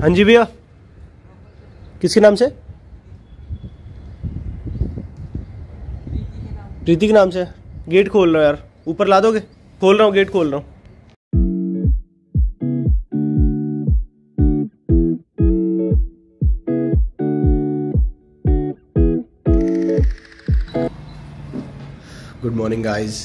हाँ जी भैया, किसके नाम से? प्रीति के नाम से। गेट खोल रहा हूँ यार, ऊपर ला दोगे? खोल रहा हूँ, गेट खोल रहा हूँ। Good morning guys.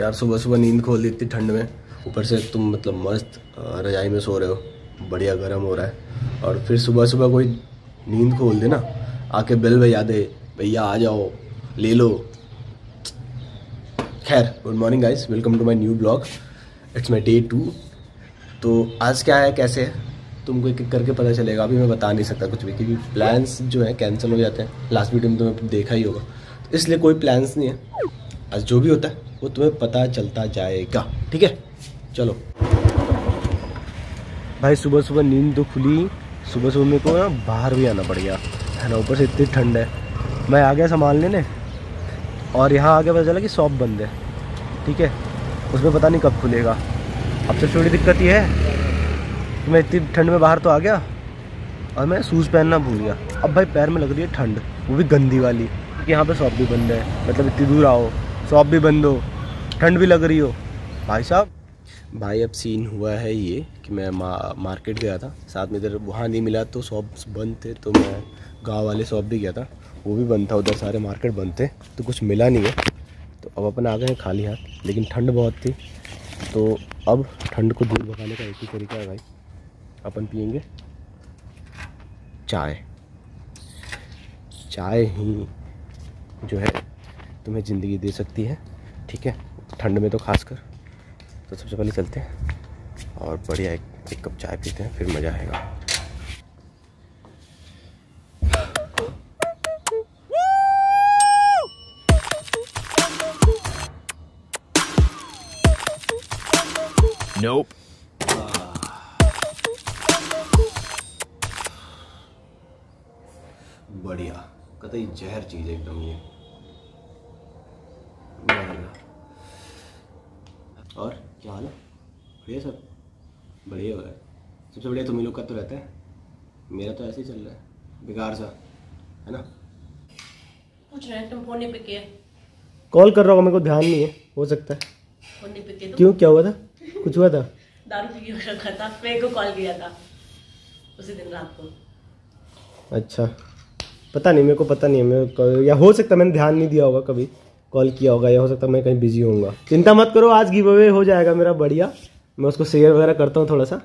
यार सुबह सुबह नींद खोल दी इतनी ठंड में, ऊपर से तुम मतलब मस्त रजाई में सो रहे हो, बढ़िया गर्म हो रहा है, और फिर सुबह सुबह कोई नींद खोल दे ना, आके बेल बजा दे, भैया आ जाओ ले लो। खैर, good morning guys, welcome to my new blog. It's my day 2। तो आज क्या है, कैसे है, तुमको एक एक करके पता चलेगा। अभी मैं बता नहीं सकता कुछ भी, क्योंकि प्लान्स जो हैं कैंसिल हो जाते हैं लास्ट वीडियो में, तुम्हें देखा ही होगा, तो इसलिए कोई प्लान्स नहीं है। आज जो भी होता है वो तुम्हें पता चलता जाएगा, ठीक है? चलो भाई, सुबह सुबह नींद तो खुली, सुबह सुबह मेरे को ना बाहर भी आना पड़ गया है ना, ऊपर से इतनी ठंड है। मैं आ गया सामान लेने और यहाँ आके पता चला कि शॉप बंद है, ठीक है? उसमें पता नहीं कब खुलेगा। अब सबसे थोड़ी दिक्कत ये है कि मैं इतनी ठंड में बाहर तो आ गया और मैं शूज़ पहनना भूल गया। अब भाई पैर में लग रही है ठंड, वो भी गंदी वाली, क्योंकि यहाँ पर शॉप भी बंद है। मतलब इतनी दूर आओ, शॉप भी बंद हो, ठंड भी लग रही हो। भाई साहब, भाई अब सीन हुआ है ये कि मैं मार्केट गया था, साथ में इधर वहाँ नहीं मिला तो शॉप्स बंद थे, तो मैं गांव वाले शॉप भी गया था, वो भी बंद था, उधर सारे मार्केट बंद थे, तो कुछ मिला नहीं है। तो अब अपन आ गए हैं खाली हाथ, लेकिन ठंड बहुत थी, तो अब ठंड को दूर भगाने का एक ही तरीका है भाई, अपन पियेंगे चाय। चाय ही जो है तुम्हें ज़िंदगी दे सकती है, ठीक है, ठंड में तो खासकर। तो सबसे पहले चलते हैं और बढ़िया एक कप चाय पीते हैं, फिर मज़ा आएगा। Nope. बढ़िया, कतई जहर चीज़ है एकदम ये। और क्या हाल है? बढ़िया सब, बढ़िया हो रहा है। सबसे बढ़िया तुम ही लोग का तो रहता है, मेरा तो ऐसे ही चल रहा है, बेकार सा है ना। पूछ रहे हैं तुम फोन पे किया? कॉल कर रहा हूँ, मेरे को ध्यान नहीं है, हो सकता है फोन पे किया। क्यों, क्या हुआ था? कुछ हुआ था? दारू पी के रखा था, मेरे को कॉल किया था उसी दिन रात को। अच्छा, पता नहीं, मेरे को पता नहीं है, मेरे या हो सकता मैंने ध्यान नहीं दिया होगा, कभी कॉल किया होगा, या हो सकता है मैं कहीं बिजी होऊंगा। चिंता मत करो, आज गिव अवे हो जाएगा मेरा, बढ़िया। मैं उसको शेयर वगैरह करता हूँ थोड़ा सा,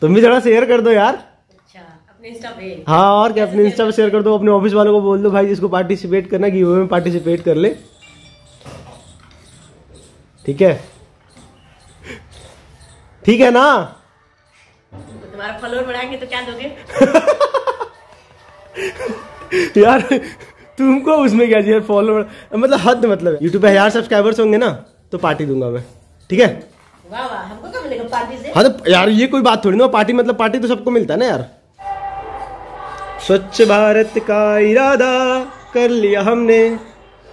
तुम भी थोड़ा शेयर कर दो यार। अच्छा, अपने इंस्टा पे? हाँ, और क्या, अपने इंस्टा पे शेयर कर दो, अपने ऑफिस वालों को बोल दो भाई जिसको पार्टिसिपेट करना गिव अवे में पार्टिसिपेट कर ले, ठीक है? ठीक है ना? तुम्हारा फॉलोअर बढ़ाएंगे तो क्या दोगे यार तुमको, उसमें क्या चाहिए? फॉलोअर मतलब हद, मतलब यूट्यूब पे 1000 सब्सक्राइबर्स होंगे ना तो पार्टी दूंगा मैं, ठीक है? वाह वाह, हमको क्या मिलेगा पार्टी से? हाँ तो यार ये कोई बात थोड़ी ना, पार्टी मतलब पार्टी तो सबको मिलता है ना यार। स्वच्छ भारत का इरादा कर लिया हमने।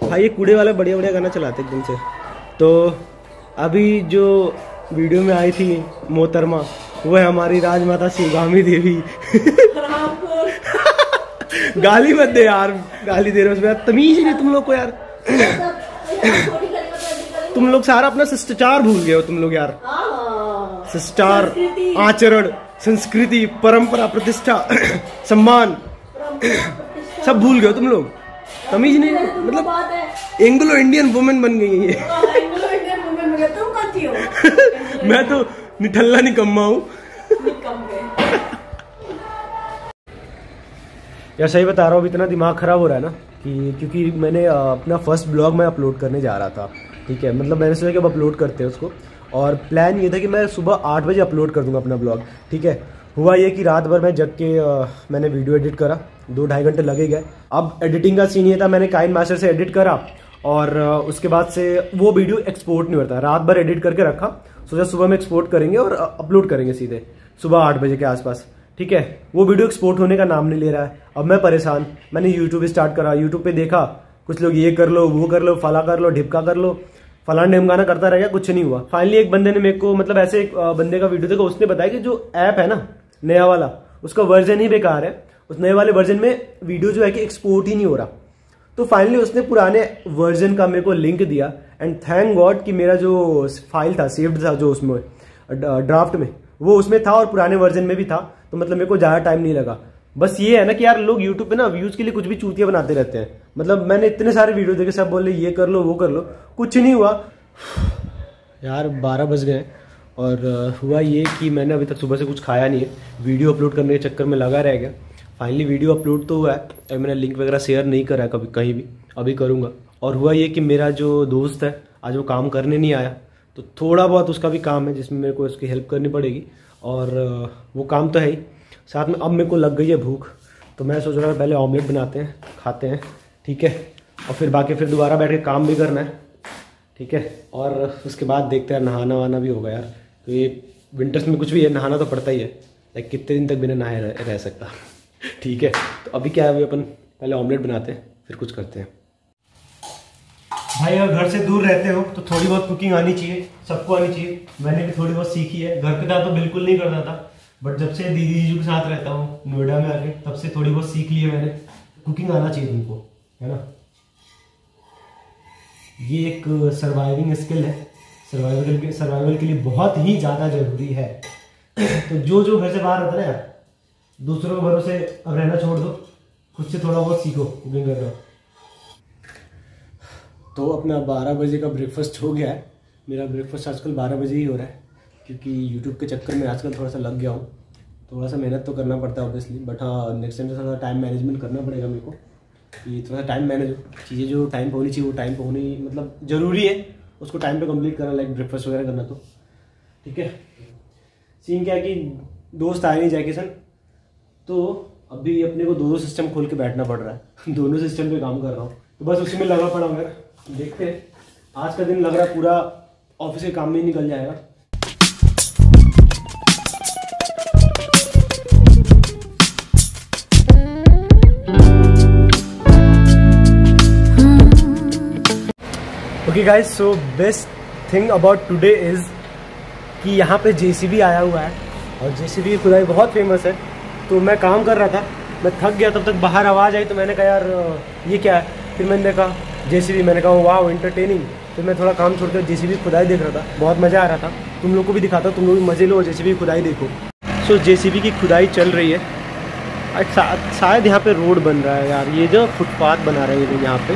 भाई ये कूड़े वाला बढ़िया बढ़िया गाना चलाते एकदम से। तो अभी जो वीडियो में आई थी मोहतरमा, वो है हमारी राजमाता शिवगामी देवी गाली मत दे यार, गाली दे रहे हो यार, तमीज नहीं तुम लोग को यार तुम लोग सारा अपना शिष्टाचार भूल गए हो तुम लोग यार। शिष्टाचार, आचरण, संस्कृति, परंपरा, प्रतिष्ठा, सम्मान, सब भूल गए हो तुम लोग, तमीज नहीं। मतलब एंग्लो इंडियन वुमेन बन गई है ये मैं तो निठल्ला निकम्मा हूँ यार, सही बता रहा हूँ। अभी इतना दिमाग ख़राब हो रहा है ना कि क्योंकि मैंने अपना फर्स्ट ब्लॉग मैं अपलोड करने जा रहा था, ठीक है? मतलब मैंने सोचा कि अब अपलोड करते हैं उसको, और प्लान ये था कि मैं सुबह 8 बजे अपलोड कर दूंगा अपना ब्लॉग, ठीक है? हुआ ये कि रात भर मैं जग के मैंने वीडियो एडिट करा, 2-2.5 घंटे लगे गए। अब एडिटिंग का सीन ये था, मैंने काइन मास्टर से एडिट करा और उसके बाद से वो वीडियो एक्सपोर्ट नहीं होता, रात भर एडिट करके रखा, सोचा सुबह में एक्सपोर्ट करेंगे और अपलोड करेंगे सीधे सुबह 8 बजे के आसपास, ठीक है? वो वीडियो एक्सपोर्ट होने का नाम नहीं ले रहा है, अब मैं परेशान। मैंने यूट्यूब स्टार्ट करा, यूट्यूब पे देखा कुछ लोग ये कर लो, वो कर लो, फला कर लो, ढिपका कर लो, फलाना ढिमकाना करता रह गया, कुछ नहीं हुआ। फाइनली एक बंदे ने मेरे को, मतलब ऐसे एक बंदे का वीडियो देखा, उसने बताया कि जो ऐप है ना नया वाला उसका वर्जन ही बेकार है, उस नए वाले वर्जन में वीडियो जो है कि एक्सपोर्ट ही नहीं हो रहा। तो फाइनली उसने पुराने वर्जन का मेरे को लिंक दिया एंड थैंक गॉड कि मेरा जो फाइल था सेव्ड था जो उसमें ड्राफ्ट में वो उसमें था और पुराने वर्जन में भी था, तो मतलब मेरे को ज़्यादा टाइम नहीं लगा। बस ये है ना कि यार लोग यूट्यूब पे ना व्यूज़ के लिए कुछ भी चूतियाँ बनाते रहते हैं। मतलब मैंने इतने सारे वीडियो देखे, सब बोले ये कर लो वो कर लो, कुछ नहीं हुआ। यार 12 बज गए और हुआ ये कि मैंने अभी तक सुबह से कुछ खाया नहीं है, वीडियो अपलोड करने के चक्कर में लगा रह गया। फाइनली वीडियो अपलोड तो हुआ है और मैंने लिंक वगैरह शेयर नहीं करा कभी कहीं भी, अभी करूँगा। और हुआ ये कि मेरा जो दोस्त है आज वो काम करने नहीं आया, तो थोड़ा बहुत उसका भी काम है जिसमें मेरे को उसकी हेल्प करनी पड़ेगी और वो काम तो है ही। साथ में अब मेरे को लग गई है भूख, तो मैं सोच रहा हूँ पहले ऑमलेट बनाते हैं, खाते हैं, ठीक है, और फिर बाकी फिर दोबारा बैठ के काम भी करना है, ठीक है। और उसके बाद देखते हैं, नहाना वहाना भी होगा यार, तो ये विंटर्स में कुछ भी है नहाना तो पड़ता ही है, लाइक कितने दिन तक बिना नहाए रह सकता, ठीक है। तो अभी क्या है, अभी अपन पहले ऑमलेट बनाते हैं फिर कुछ करते हैं। भाई अगर घर से दूर रहते हो तो थोड़ी बहुत कुकिंग आनी चाहिए, सबको आनी चाहिए। मैंने भी थोड़ी बहुत सीखी है, घर पे था तो बिल्कुल नहीं करता था, बट जब से दीदी जीजू के साथ रहता हूँ नोएडा में आके तब से थोड़ी बहुत सीख ली है मैंने। कुकिंग आना चाहिए तुमको, है ना, ये एक सर्वाइविंग स्किल है, सर्वाइवल के लिए बहुत ही ज़्यादा जरूरी है। तो जो घर से बाहर रहता है यार, दूसरों के भरोसे अब रहना छोड़ दो, खुद से थोड़ा बहुत सीखो कुकिंग करना। तो अपना 12 बजे का ब्रेकफास्ट हो गया है, मेरा ब्रेकफास्ट आजकल 12 बजे ही हो रहा है क्योंकि YouTube के चक्कर में आजकल थोड़ा सा लग गया हूँ। थोड़ा सा मेहनत तो करना पड़ता है ऑब्वियसली, बट हाँ नेक्स्ट टाइम थोड़ा टाइम मैनेजमेंट करना पड़ेगा मेरे को, कि थोड़ा सा टाइम मैनेज हो, चीज़ें जो टाइम पर होनी चाहिए वो टाइम पर होनी, मतलब ज़रूरी है उसको टाइम पे कंप्लीट करना, लाइक ब्रेकफास्ट वगैरह करना, तो ठीक है। सीन क्या है कि दोस्त आए नहीं जैकेसन, तो अभी अपने को दोनों सिस्टम खोल के बैठना पड़ रहा है, दोनों सिस्टम पर काम कर रहा हूँ, तो बस उसी में लगा पड़ा हूँ। देखते हैं आज का दिन, लग रहा है पूरा ऑफिस के काम में ही निकल जाएगा। Okay guys, so best thing about today is कि यहाँ पे JCB आया हुआ है और JCB खुदाई बहुत फेमस है। तो मैं काम कर रहा था, मैं थक गया, तब तक बाहर आवाज़ आई, तो मैंने कहा यार ये क्या है, फिर मैंने देखा JCB, मैंने कहा वाह एंटरटेनिंग। फिर मैं थोड़ा काम छोड़कर JCB खुदाई देख रहा था, बहुत मज़ा आ रहा था। तुम लोग को भी दिखाता हूँ, तुम लोग भी मज़े लो, JCB खुदाई देखो। सो JCB की खुदाई चल रही है, शायद यहाँ पर रोड बन रहा है यार, ये जो फुटपाथ बना रहे हैं यहाँ पर,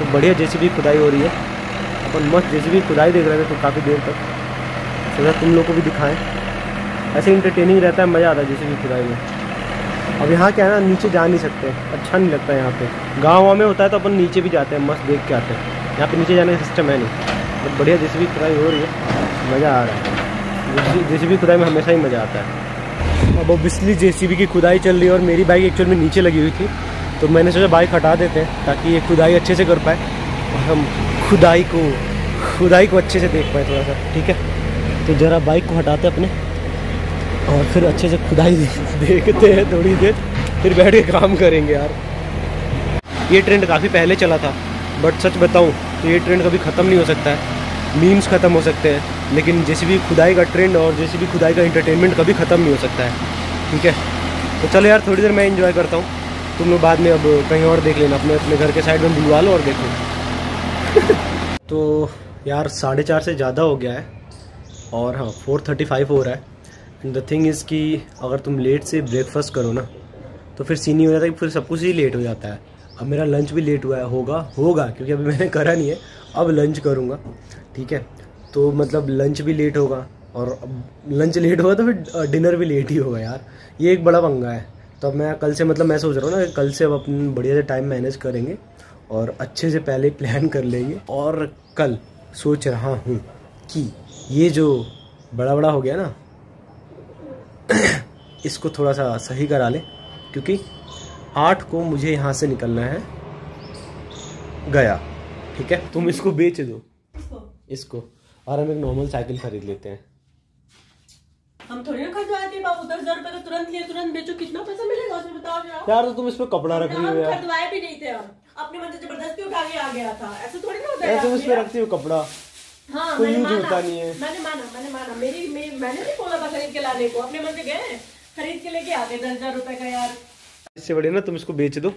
तो बढ़िया JCB खुदाई हो रही है। और मस्त JCB खुदाई देख रहे थे तो काफ़ी देर तक, सोचा तुम लोग को भी दिखाएं, ऐसे इंटरटेनिंग रहता है, मज़ा आता है JCB खुदाई में। अब यहाँ क्या है ना, नीचे जा नहीं सकते, अच्छा नहीं लगता है यहाँ पे, गाँव में होता है तो अपन नीचे भी जाते हैं, मस्त देख के आते हैं, यहाँ पे नीचे जाने का सिस्टम है नहीं। तो बढ़िया JCB खुदाई हो रही है, मज़ा आ रहा है, JCB खुदाई में हमेशा ही मज़ा आता है। अब ऑब्वियसली JCB की खुदाई चल रही है और मेरी बाइक एक्चुअल में नीचे लगी हुई थी, तो मैंने सोचा बाइक हटा देते हैं ताकि ये खुदाई अच्छे से कर पाए और हम खुदाई को अच्छे से देख पाए थोड़ा सा, ठीक है। तो ज़रा बाइक को हटाते अपने और फिर अच्छे से खुदाई देखते हैं थोड़ी देर, फिर बैठ के काम करेंगे। यार ये ट्रेंड काफ़ी पहले चला था, बट सच बताऊं तो ये ट्रेंड कभी ख़त्म नहीं हो सकता है। मीम्स ख़त्म हो सकते हैं लेकिन JCB खुदाई का ट्रेंड और JCB खुदाई का इंटरटेनमेंट कभी ख़त्म नहीं हो सकता है, ठीक है। तो चलो यार थोड़ी देर मैं इन्जॉय करता हूँ, तुम लोग बाद में अब कहीं और देख लेना, अपने अपने घर के साइड में बुलवा लो और देखो। तो यार 4:30 से ज़्यादा हो गया है और हाँ 4:35 हो रहा है। एंड द थिंग इज़ कि अगर तुम लेट से ब्रेकफास्ट करो ना तो फिर सीन ही हो जाता है कि फिर सब कुछ ही लेट हो जाता है। अब मेरा लंच भी लेट हुआ है, होगा क्योंकि अभी मैंने करा नहीं है, अब लंच करूँगा, ठीक है। तो मतलब लंच भी लेट होगा और लंच लेट होगा तो फिर डिनर भी लेट ही होगा यार, ये एक बड़ा पंगा है। तो मैं कल से, मतलब मैं सोच रहा हूँ ना कल से अब अपन बढ़िया से टाइम मैनेज करेंगे और अच्छे से पहले प्लान कर लेंगे। और कल सोच रहा हूँ कि ये जो बड़ा हो गया ना इसको थोड़ा सा सही करा लें, क्योंकि 8 को मुझे यहाँ से निकलना है गया, ठीक है। तुम इसको बेच दो इसको और हम एक नॉर्मल साइकिल खरीद लेते हैं। हम थोड़ी ना खरीदवाते बाबू, 10,000 रुपए तो तुरंत लिए तुरंत बेचो, कितना पैसा मिलेगा उसमें बताओ यार। तो तुम इस पर कपड़ा रख रही हो यार, खरीदवाए भी नहीं थे हम, अपने मन से जबरदस्ती उठा के आ गया था, ऐसे थोड़ी ना होता है। ऐसे उसमें रखती हो कपड़ा, हाँ कोई यूज होता नहीं है। मैंने माना, मेरी मैंने नहीं बोला था खरीद के लाने को, अपने मन से गए खरीद के लेके आ गए 10,000 रुपए का। यार इससे बढ़िया ना तुम इसको बेच दो,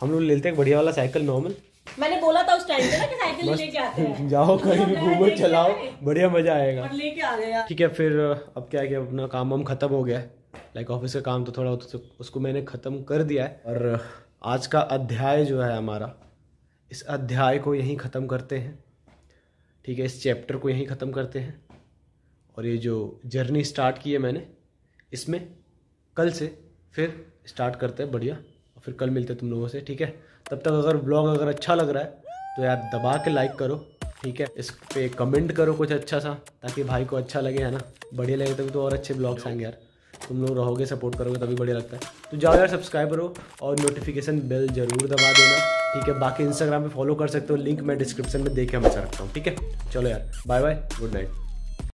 हम लोग लेते हैं बढ़िया वाला साइकिल नॉर्मल। मैंने बोला था उस टाइम पे ना कि साइकिल लेके आते हैं, जाओ कहीं घूमो चलाओ, बढ़िया मजा आएगा, लेके आ गए। ठीक है फिर अब क्या है, अपना काम वाम खत्म हो गया है, लाइक ऑफिस का काम तो थोड़ा उसको मैंने खत्म कर दिया है। और आज का अध्याय जो है हमारा, इस अध्याय को यहीं ख़त्म करते हैं, ठीक है, इस चैप्टर को यहीं ख़त्म करते हैं। और ये जो जर्नी स्टार्ट की है मैंने, इसमें कल से फिर स्टार्ट करते हैं बढ़िया, और फिर कल मिलते हैं तुम लोगों से, ठीक है। तब तक अगर ब्लॉग अगर अच्छा लग रहा है तो यार दबा के लाइक करो, ठीक है, इस पे कमेंट करो कुछ अच्छा सा, ताकि भाई को अच्छा लगे, है ना, बढ़िया लगे तभी तो और अच्छे ब्लॉग्स आएंगे यार। तुम लोग रहोगे सपोर्ट करोगे तभी बढ़िया लगता है। तो जाओ यार सब्सक्राइब करो और नोटिफिकेशन बेल जरूर दबा देना, ठीक है। बाकी इंस्टाग्राम पे फॉलो कर सकते हो, लिंक मैं डिस्क्रिप्शन में दे के हमेशा रखता हूँ, ठीक है। चलो यार बाय बाय, गुड नाइट।